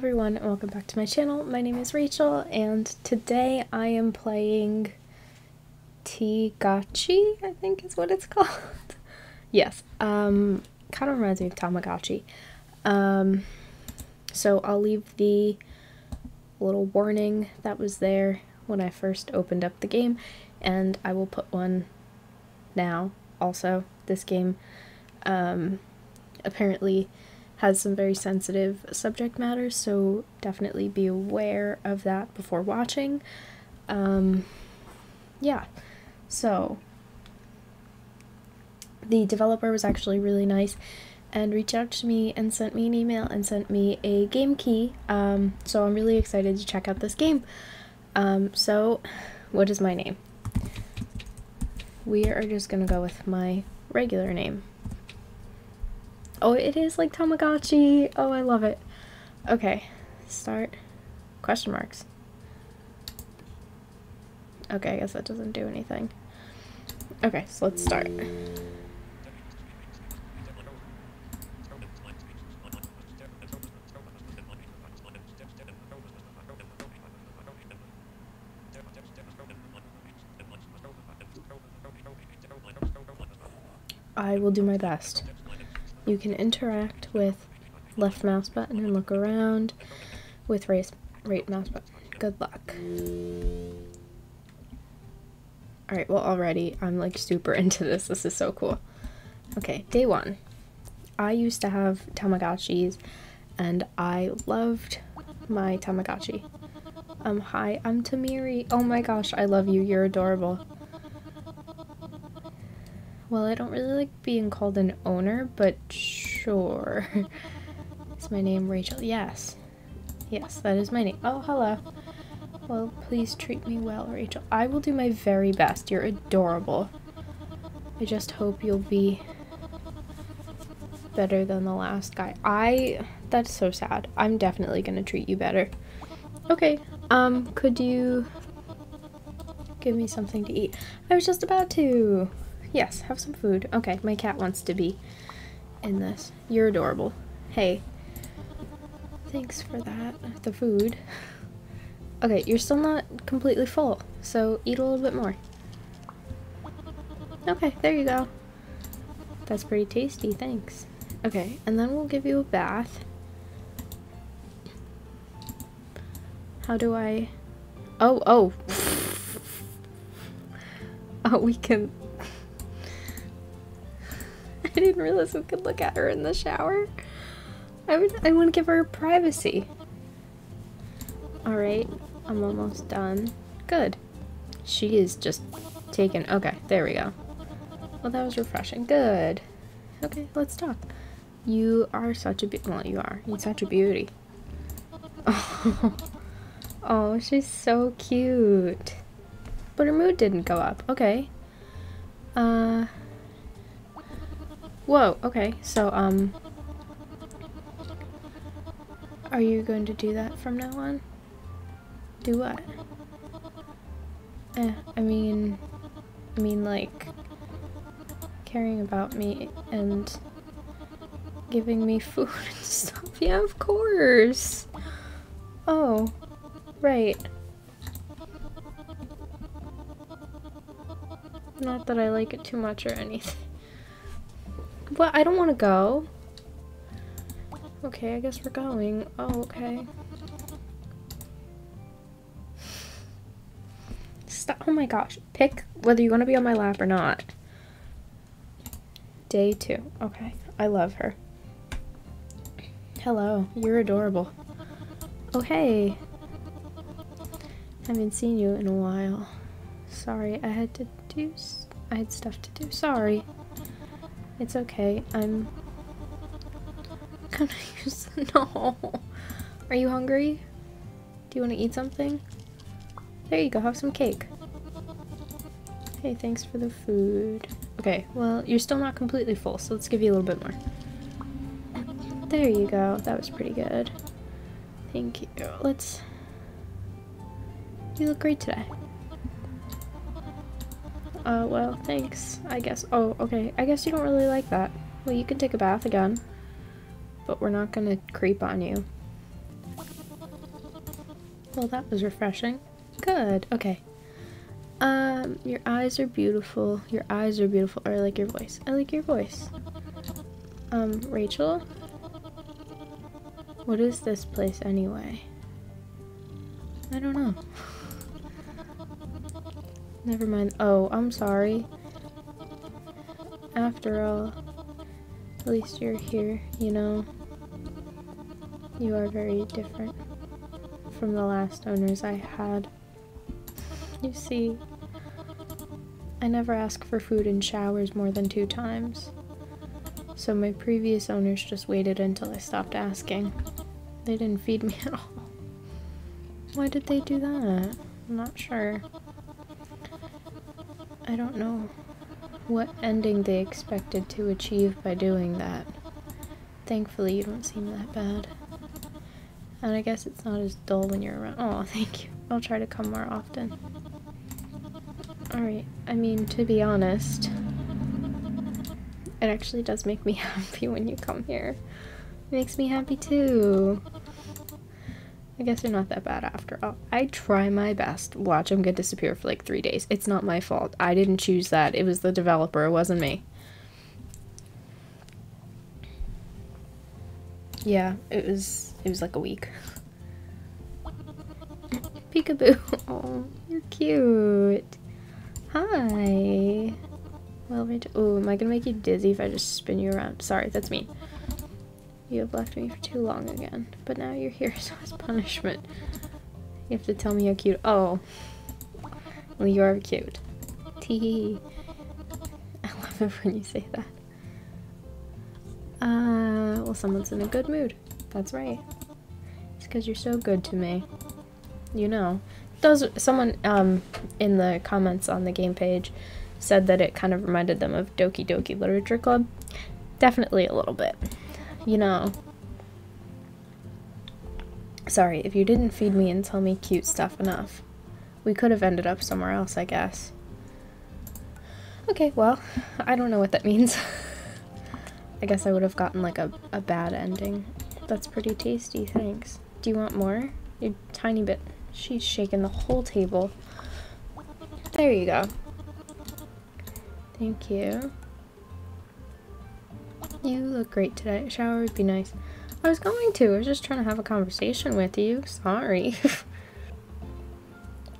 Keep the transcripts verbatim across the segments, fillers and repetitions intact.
everyone and welcome back to my channel. My name is Rachel and today I am playing Tamagotchi, I think is what it's called. Yes, um, kind of reminds me of Tamagotchi. Um, so I'll leave the little warning that was there when I first opened up the game, and I will put one now. Also, this game um, apparently has some very sensitive subject matter, so definitely be aware of that before watching. Um, yeah, so the developer was actually really nice and reached out to me and sent me an email and sent me a game key, um, so I'm really excited to check out this game. Um, so, what is my name? We are just gonna go with my regular name. Oh, it is like Tamagotchi! Oh, I love it. Okay, start. Question marks. Okay, I guess that doesn't do anything. Okay, so let's start. I will do my best. You can interact with left mouse button and look around with raise, right mouse button. Good luck. Alright, well already I'm like super into this. This is so cool. Okay, day one. I used to have Tamagotchis and I loved my Tamagotchi. Um, hi, I'm Tamiri. Oh my gosh, I love you. You're adorable. Well, I don't really like being called an owner, but sure. Is my name Rachel? Yes. Yes, that is my name. Oh, hello. Well, please treat me well, Rachel. I will do my very best. You're adorable. I just hope you'll be better than the last guy. I... That's so sad. I'm definitely gonna treat you better. Okay. Um, could you give me something to eat? I was just about to... Yes, have some food. Okay, my cat wants to be in this. You're adorable. Hey. Thanks for that. The food. Okay, you're still not completely full, so eat a little bit more. Okay, there you go. That's pretty tasty, thanks. Okay, and then we'll give you a bath. How do I... Oh, oh! Oh, we can... I didn't realize we could look at her in the shower. I would, I want to give her privacy. Alright, I'm almost done. Good. She is just taken. Okay, there we go. Well, that was refreshing. Good. Okay, let's talk. You are such a be- well, you are. You're such a beauty. Oh. Oh, she's so cute. But her mood didn't go up. Okay. Uh... Whoa, okay, so, um, are you going to do that from now on? Do what? Eh, I mean, I mean, like, caring about me and giving me food and stuff. Yeah, of course! Oh, right. Not that I like it too much or anything. What? I don't want to go. Okay, I guess we're going. Oh, okay. Stop. Oh my gosh. Pick whether you want to be on my lap or not. Day two. Okay. I love her. Hello. You're adorable. Oh, hey. Haven't seen you in a while. Sorry, I had to do... S I had stuff to do. Sorry. It's okay, I'm gonna use- no! Are you hungry? Do you want to eat something? There you go, have some cake. Hey, thanks for the food. Okay, well, you're still not completely full, so let's give you a little bit more. There you go, that was pretty good. Thank you. Let's... You look great today. Uh, well, thanks, I guess. Oh, okay. I guess you don't really like that. Well, you can take a bath again. But we're not gonna creep on you. Well, that was refreshing. Good. Okay. Um, your eyes are beautiful. Your eyes are beautiful. Or I like your voice. I like your voice. Um, Rachel? What is this place anyway? I don't know. Never mind. Oh, I'm sorry. After all, at least you're here, you know. You are very different from the last owners I had. You see, I never ask for food and showers more than two times. So my previous owners just waited until I stopped asking. They didn't feed me at all. Why did they do that? I'm not sure. I don't know what ending they expected to achieve by doing that. Thankfully, you don't seem that bad. And I guess it's not as dull when you're around. Oh, thank you. I'll try to come more often. Alright, I mean, to be honest, it actually does make me happy when you come here. It makes me happy too. I guess you're not that bad after all. I try my best. Watch, I'm gonna disappear for like three days. It's not my fault. I didn't choose that. It was the developer. It wasn't me. Yeah, it was, it was like a week. Peekaboo. Oh, you're cute. Hi. Well, Rachel. Oh, am I gonna make you dizzy if I just spin you around? Sorry, that's mean. You have left me for too long again, but now you're here, so it's punishment. You have to tell me how cute- oh. Well, you're cute. Teehee. I love it when you say that. Uh, well, someone's in a good mood. That's right. It's because you're so good to me. You know. Those- someone, um, in the comments on the game page said that it kind of reminded them of Doki Doki Literature Club. Definitely a little bit. You know. Sorry, if you didn't feed me and tell me cute stuff enough, we could have ended up somewhere else, I guess. Okay, well, I don't know what that means. I guess I would have gotten like a, a bad ending. That's pretty tasty, thanks. Do you want more? Your tiny bit. She's shaking the whole table. There you go. Thank you. You look great today. A shower would be nice. I was going to. I was just trying to have a conversation with you. Sorry.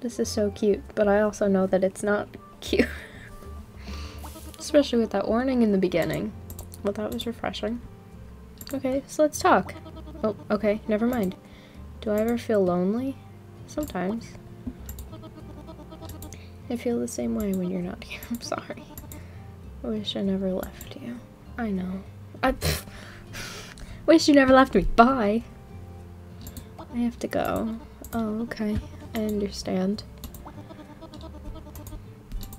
This is so cute, but I also know that it's not cute. Especially with that warning in the beginning. Well, that was refreshing. Okay, so let's talk. Oh, okay. Never mind. Do I ever feel lonely? Sometimes. I feel the same way when you're not here. I'm sorry. I wish I never left you. I know. I pff, wish you never left me. Bye. I have to go. Oh, okay. I understand.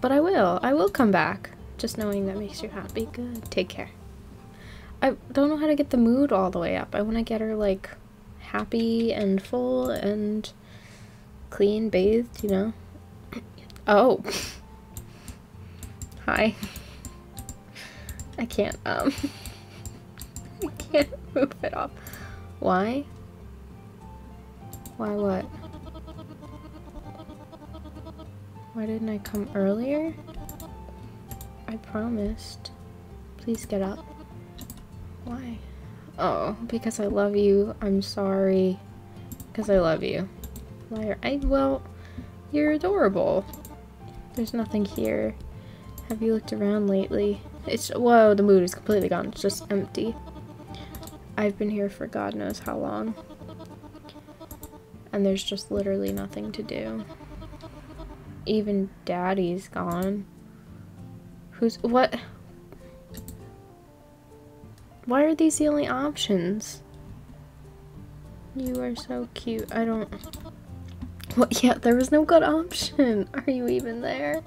But I will. I will come back. Just knowing that makes you happy. Good. Take care. I don't know how to get the mood all the way up. I want to get her, like, happy and full and clean, bathed, you know? Oh. Hi. I can't, um, I can't move it off. Why? Why what? Why didn't I come earlier? I promised. Please get up. Why? Oh, because I love you. I'm sorry. Because I love you. Liar. I, well, you're adorable. There's nothing here. Have you looked around lately? It's- whoa, the mood is completely gone. It's just empty. I've been here for God knows how long. And there's just literally nothing to do. Even Daddy's gone. Who's- what? Why are these the only options? You are so cute. I don't- what? Yeah, there was no good option. Are you even there?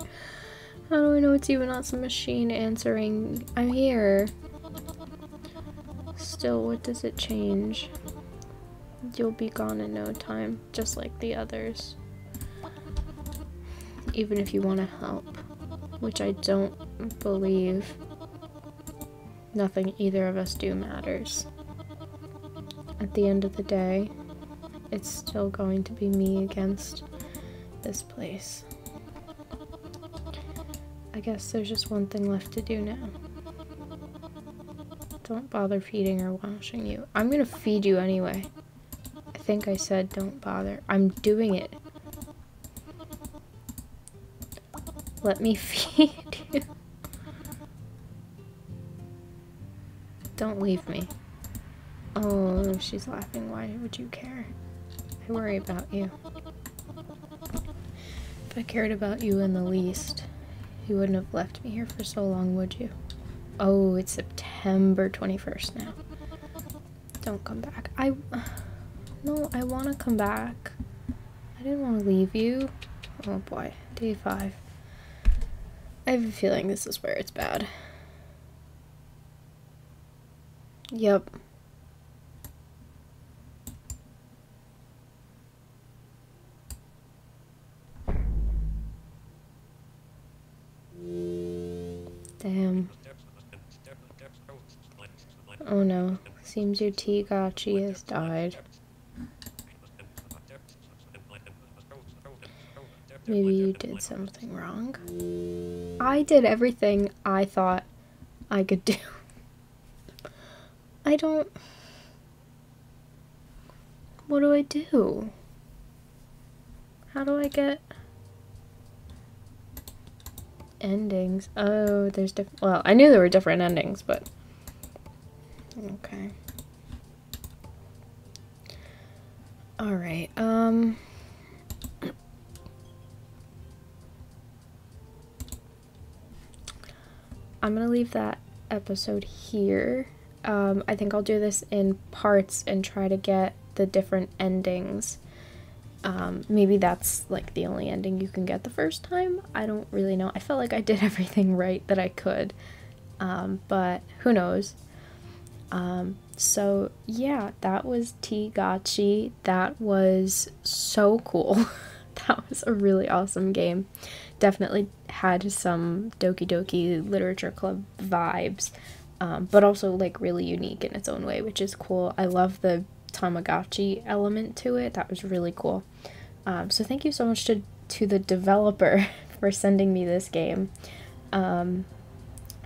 How do I know it's you and not some machine answering? I'm here. Still, what does it change? You'll be gone in no time, just like the others. Even if you want to help, which I don't believe. Nothing either of us do matters. At the end of the day, it's still going to be me against this place. I guess there's just one thing left to do now. Don't bother feeding or washing you. I'm gonna feed you anyway. I think I said don't bother. I'm doing it. Let me feed you. Don't leave me. Oh, she's laughing. Why would you care? I worry about you. If I cared about you in the least, you wouldn't have left me here for so long, would you? Oh, it's September twenty-first now. Don't come back. I... No, I want to come back. I didn't want to leave you. Oh boy. Day five. I have a feeling this is where it's bad. Yep. Damn. Oh no. Seems your Tamagotchi has died. Maybe you did something wrong. I did everything I thought I could do. I don't... What do I do? How do I get... endings? Oh, there's different... Well, I knew there were different endings, but... Okay. Alright, um... I'm gonna leave that episode here. Um, I think I'll do this in parts and try to get the different endings. Um, maybe that's like the only ending you can get the first time. I don't really know. I felt like I did everything right that I could, um, but who knows. Um, so yeah, that was Tamagotchi. That was so cool. That was a really awesome game. Definitely had some Doki Doki Literature Club vibes, um, but also like really unique in its own way, which is cool. I love the Tamagotchi element to it. That was really cool. Um, so thank you so much to, to the developer for sending me this game. Um,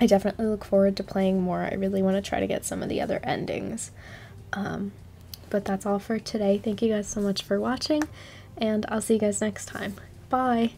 I definitely look forward to playing more. I really want to try to get some of the other endings. Um, but that's all for today. Thank you guys so much for watching. And I'll see you guys next time. Bye!